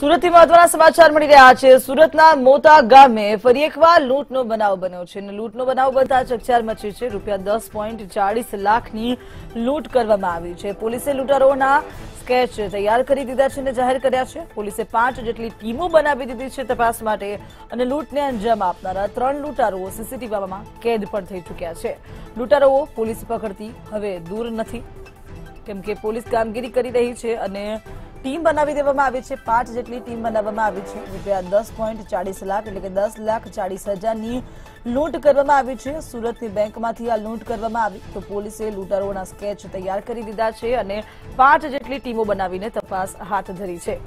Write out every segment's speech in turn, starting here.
સુરતથી મહત્વના સમાચાર મળી રહ્યા છે। સુરતના મોતા ગામે ફરી એકવાર લૂંટનો બનાવ બન્યો છે અને લૂંટનો બનાવ બનતા ચકચાર મચી છે। ₹10.40 લાખની લૂંટ કરવામાં આવી છે। પોલીસે લૂંટારોના સ્કેચ તૈયાર કરી દીધા છે અને જાહેર કર્યા છે। પોલીસે 5 જેટલી ટીમો બનાવી દીધી છે તપાસ માટે અને લૂંટને અંજામ આપનારા 3 લૂંટારો સીસીટીવીમાં કેદ પણ થઈ ચૂક્યા છે। લૂંટારો પોલીસ પકડતી હવે દૂર નથી કેમ કે પોલીસ કામગીરી કરી રહી છે અને टीम बनावी देवामां आवी छे। 5 जेटली टीम बनावामां आवी छे। ₹10.40 लाख एटले के 10,40,000 लूंट करवामां आवी छे। सूरतनी बेंकमांथी आ लूंट करवामां आवी तो पोलीसे लूंटारोना स्केच तैयार करी दीधा छे अने 5 जेटली टीमो बनावीने तपास हाथ धरी छे।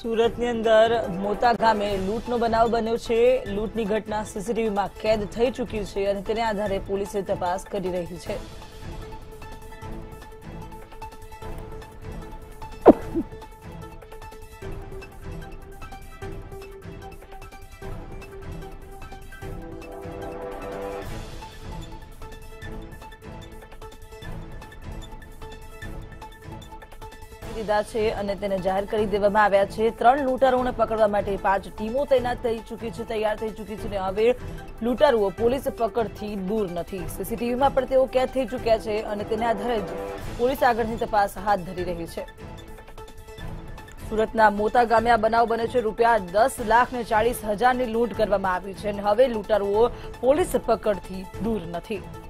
સુરતની અંદર મોતા ગામે લૂંટનો બનાવ બન્યો છે। લૂંટની ઘટના સીસીટીવીમાં કેદ થઈ ચૂકી છે અને તેના આધારે પોલીસે તપાસ કરી રહી છે। દીધા છે અને તેને જાહેર કરી દેવામાં આવ્યા છે। 3 લૂંટારોને પકડવા માટે 5 ટીમો તૈનાત થઈ ચૂકી છે, તૈયાર થઈ ચૂકી છે અને હવે લૂંટારો પોલીસ પકડથી દૂર નથી। સીસીટીવીમાં પણ તેઓ કેદ થઈ ચૂક્યા છે અને તેના આધારે પોલીસ આગળની તપાસ હાથ ધરી રહી છે। સુરતના મોતા ગામે આ બનાવ બન્યો છે। ₹10.40 લાખની લૂંટ કરવામાં આવી છે અને હવે લૂંટારો પોલીસ પકડથી દૂર નથી।